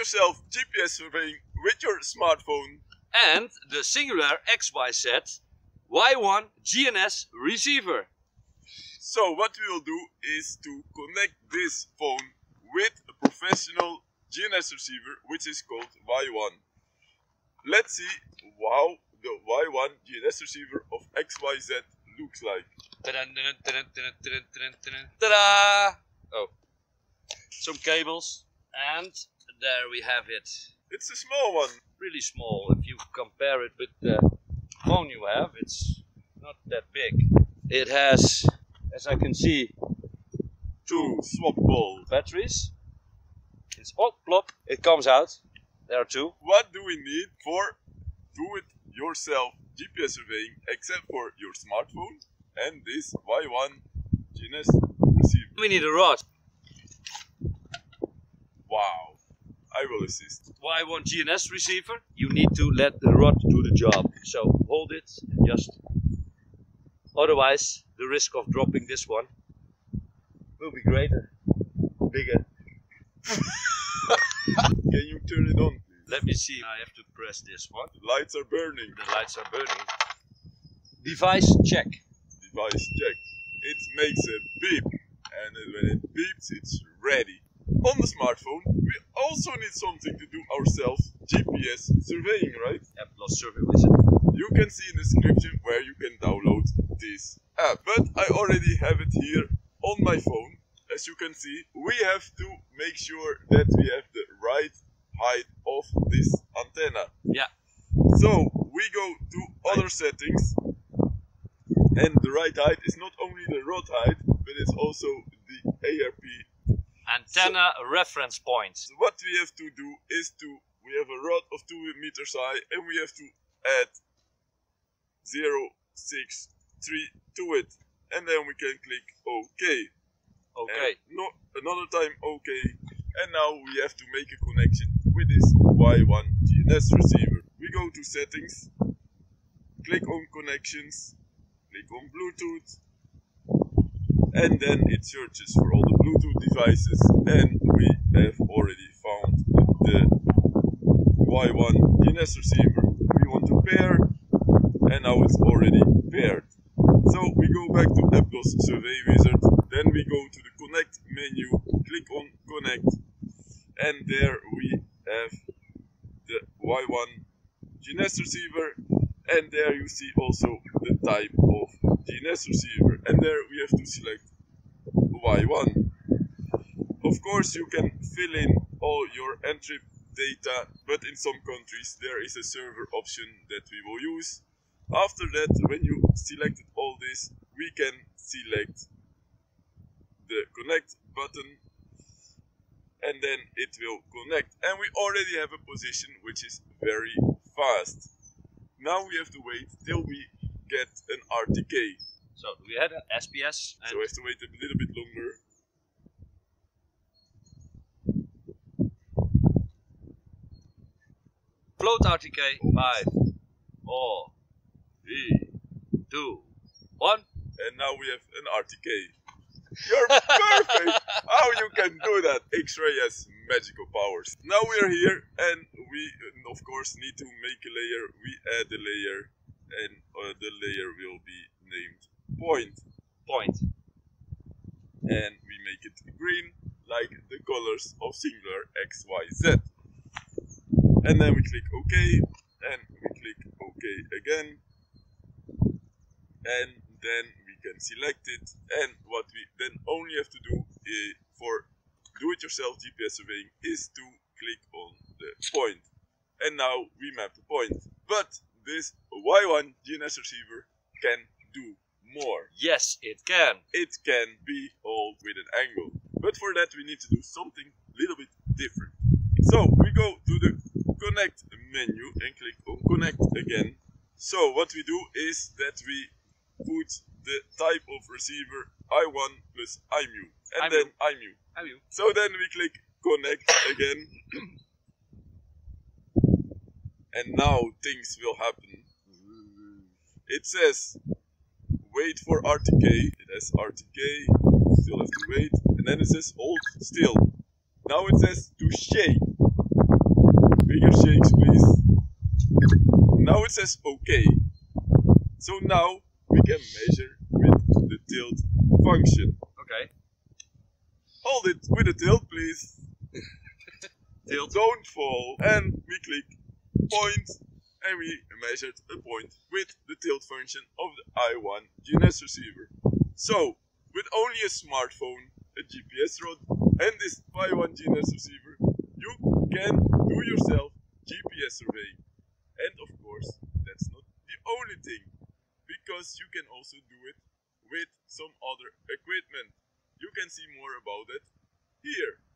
yourself GPS surveying with your smartphone. And the Singular XYZ Y1 GNSS receiver. So what we will do is to connect this phone with a professional GNSS receiver, which is called Y1. Let's see how the Y1 GNSS receiver of XYZ looks like. Ta-da! Oh, some cables, and there we have it. It's a small one. Really small. If you compare it with the phone you have, it's not that big. It has, as I can see, two swappable batteries. It's all plop, it comes out. There are two. What do we need for do-it-yourself GPS surveying except for your smartphone and this Y1 GNSS receiver? We need a rod. Wow, I will assist. Y1 GNSS receiver, you need to let the rod do the job. So hold it and just, otherwise the risk of dropping this one will be greater, bigger. Can you turn it on, please? Let me see. I have to press this one. The lights are burning. The lights are burning. Device check. Device check. It makes a beep. And when it beeps, it's ready. On the smartphone, we also need something to do ourselves. GPS surveying, right? Apglos Survey Wizard. You can see in the description where you can download this app. But I already have it here on my phone. As you can see, we have to make sure that we have the right height of this antenna. Yeah. So we go to other settings, and the right height is not only the rod height, but it's also the ARP antenna reference point. So what we have to do is we have a rod of 2 meters high, and we have to add 0.63 to it, and then we can click OK. Okay. No, another time, okay. And now we have to make a connection with this Y1 GNSS receiver. We go to settings, click on connections, click on Bluetooth, and then it searches for all the Bluetooth devices. And we have already found the Y1 GNSS receiver. We want to pair, and now it's already paired. So we go back to Apglos Survey Wizard, then we go to the connect menu, click on connect, and there we have the Y1 GNSS receiver, and there you see also the type of GNSS receiver, and there we have to select Y1. Of course you can fill in all your entry data, but in some countries there is a server option that we will use. After that, when you selected all this, we can select the connect button, and then it will connect. And we already have a position which is very fast. Now we have to wait till we get an RTK. So we had an SPS. So we have to wait a little bit longer. Float RTK 5, 4, 3, 2, 1. And now we have an RTK. You're perfect! How you can do that? X-ray has magical powers. Now we are here, and we of course need to make a layer. We add a layer, and the layer will be named point. Point. And we make it green, like the colors of Singular XYZ. And then we click OK, and we click OK again. And then we can select it, and what we then only have to do is, for do-it-yourself GPS surveying, is to click on the point. And now we map the point. But this Y1 GNSS receiver can do more. Yes, it can. It can be hauled with an angle. But for that we need to do something a little bit different. So we go to the connect menu and click on connect again. So what we do is that we put the type of receiver I1 plus IMU, and then IMU. So then we click connect again, and now things will happen. It says wait for RTK. It has RTK, still has to wait, and then it says hold still. Now it says to shake. bigger shakes please. Now it says okay. So now we can measure with the tilt function. Okay. Hold it with the tilt please. Tilt. Don't fall. And we click point. And we measured a point with the tilt function of the Y1 GNSS receiver. So, with only a smartphone, a GPS rod, and this Y1 GNSS receiver, you can do yourself GPS survey. And of course, that's not the only thing, because you can also do it with some other equipment. You can see more about it here.